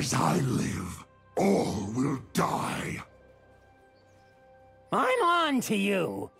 As I live, all will die. I'm on to you.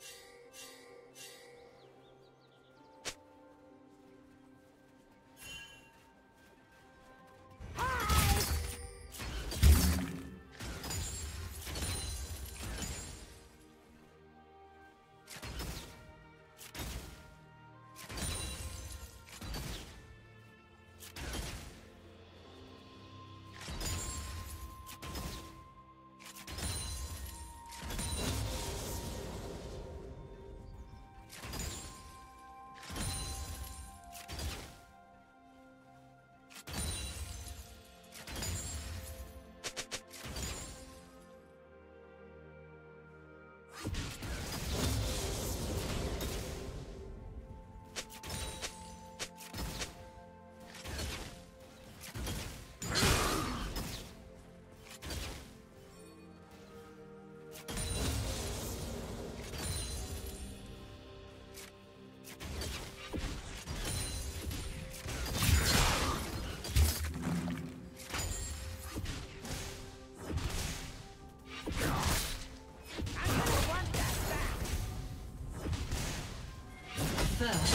First love.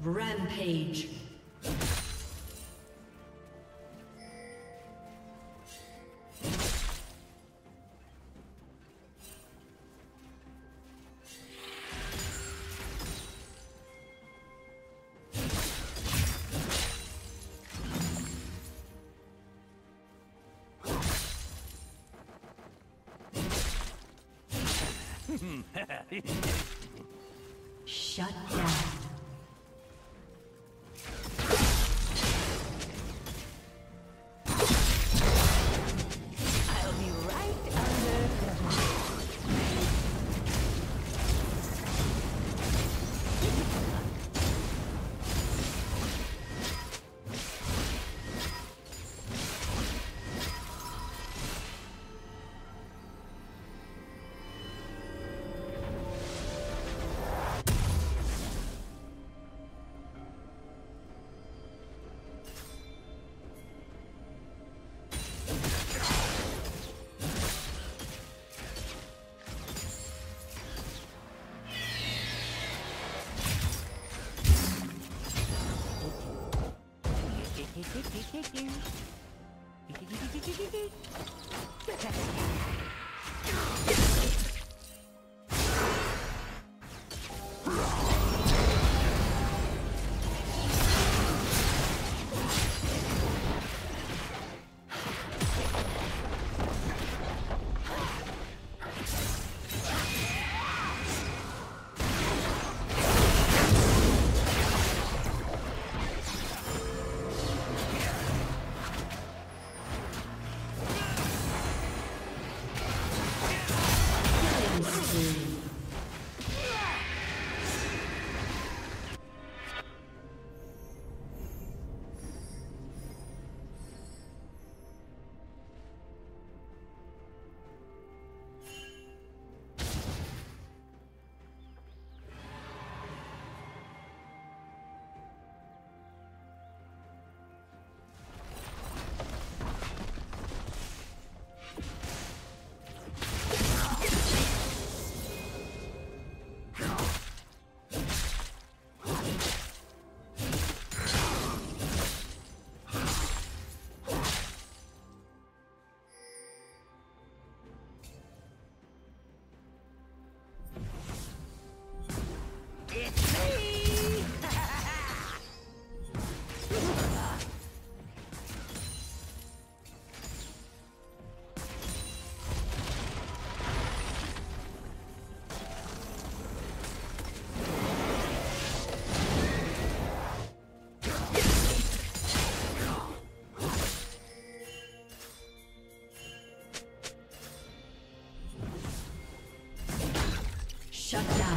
Rampage. Shut down. Shut down.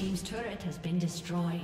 Team's turret has been destroyed.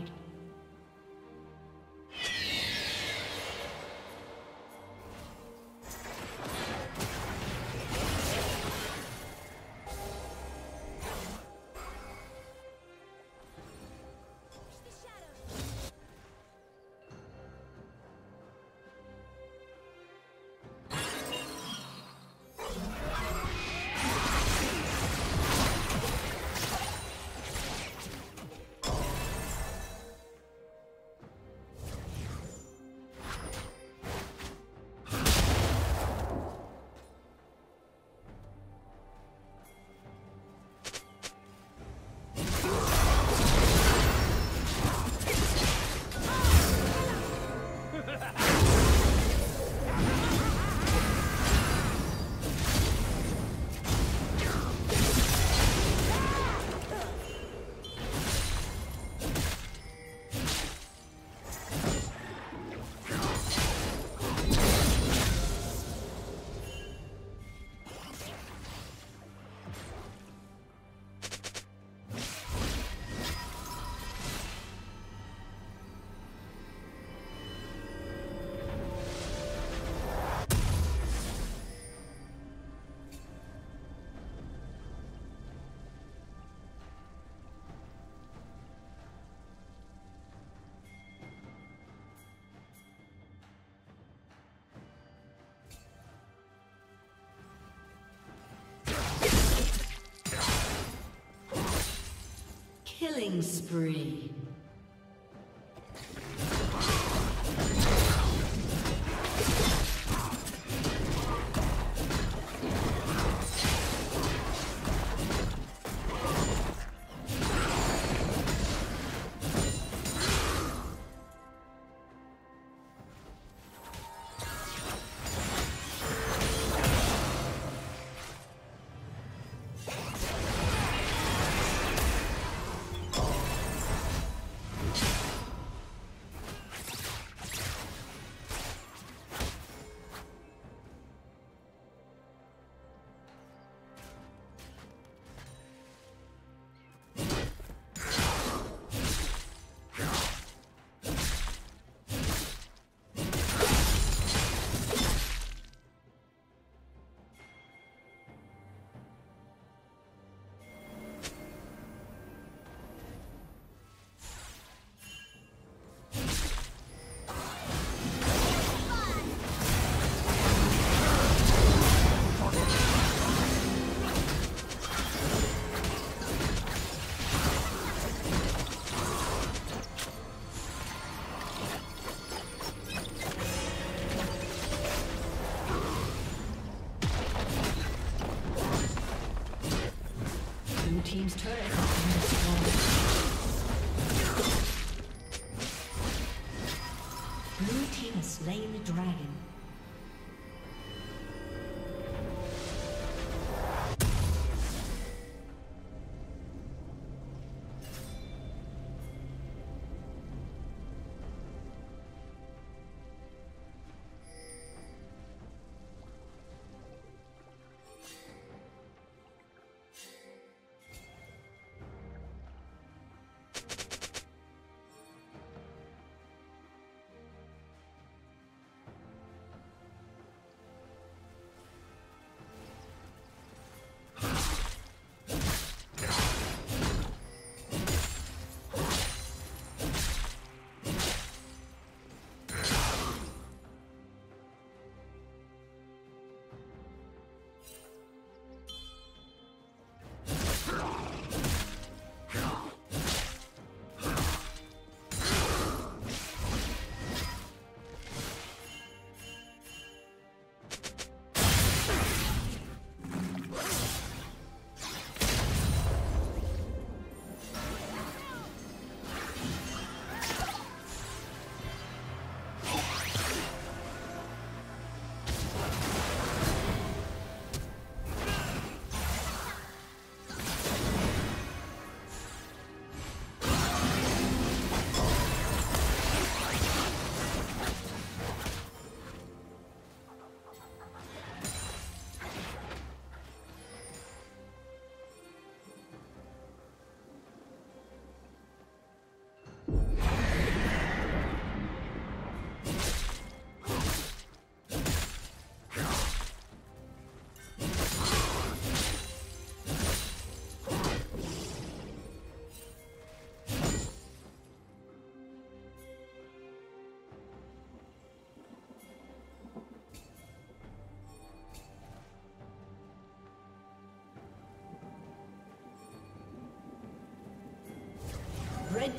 Killing spree. Team's turret has been destroyed. Blue team has slain the dragon. Red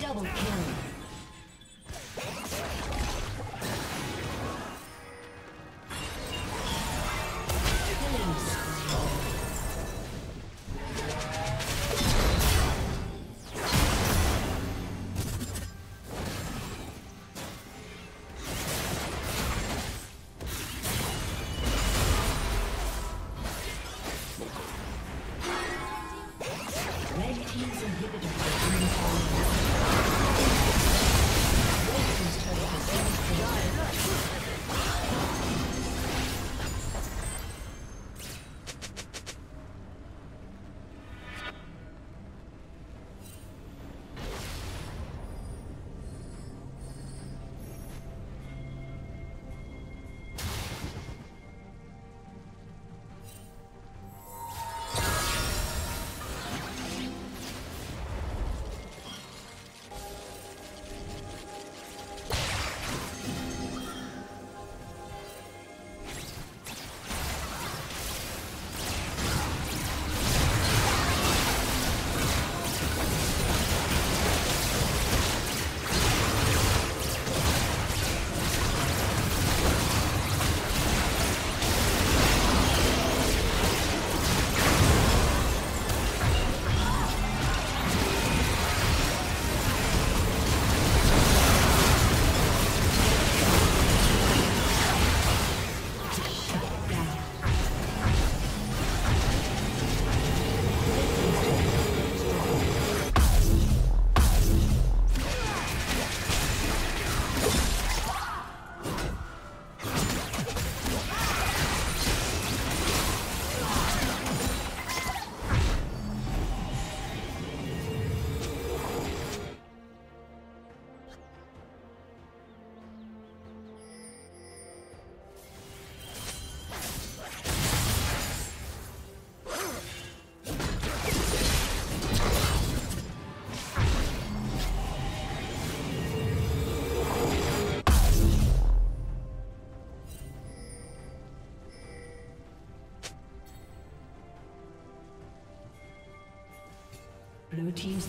Double kill. Blue team's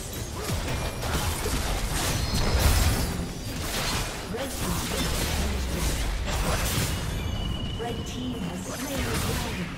Red team's turret has been destroyed. Red team has slain the dragon.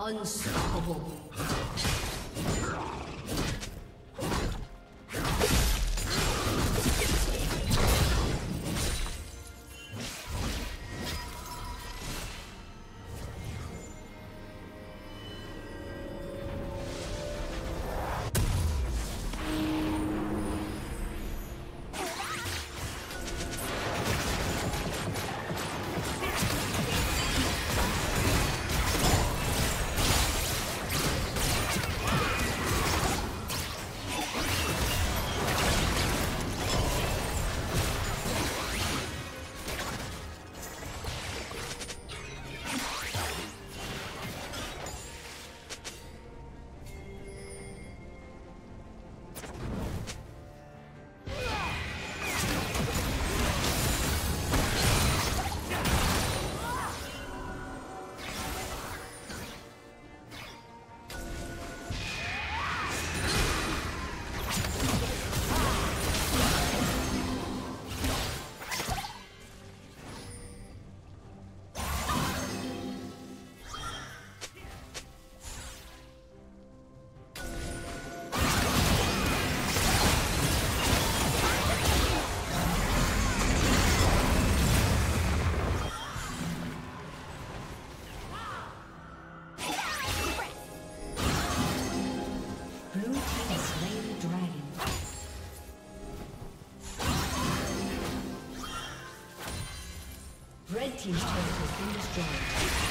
Unstoppable. Red team's turret has been destroyed.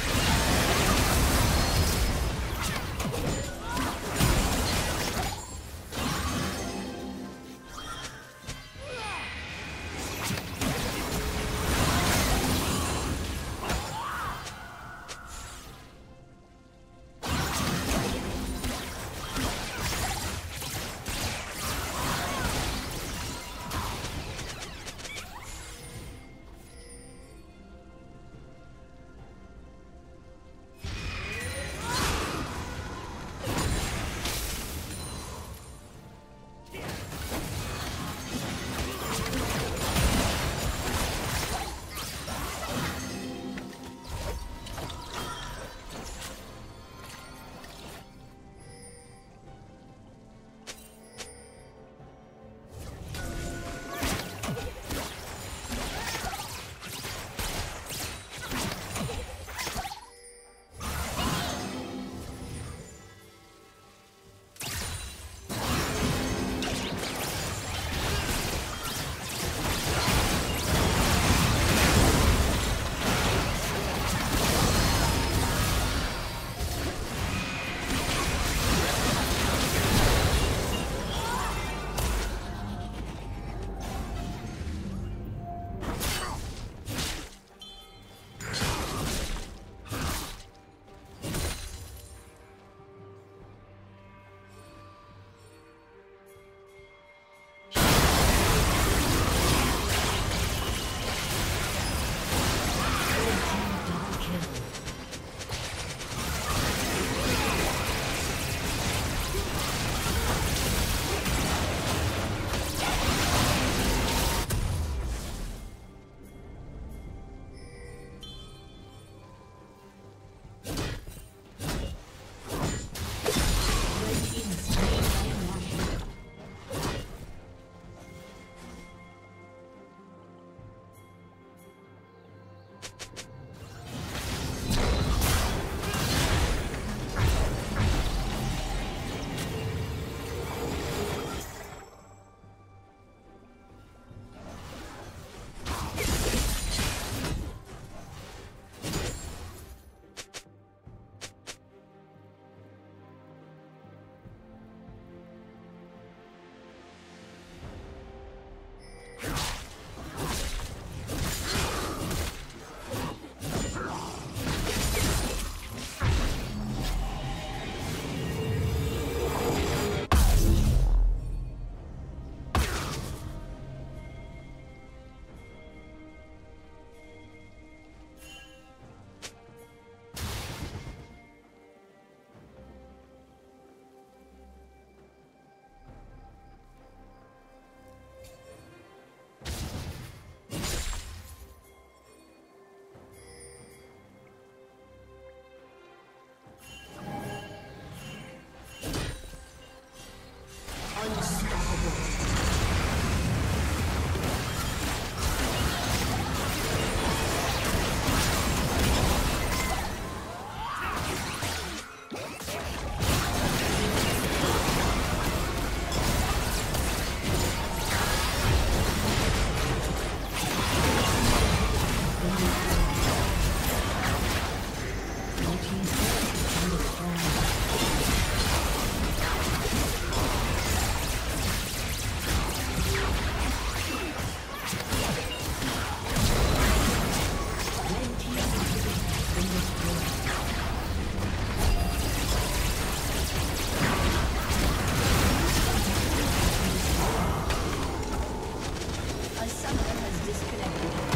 Disconnected.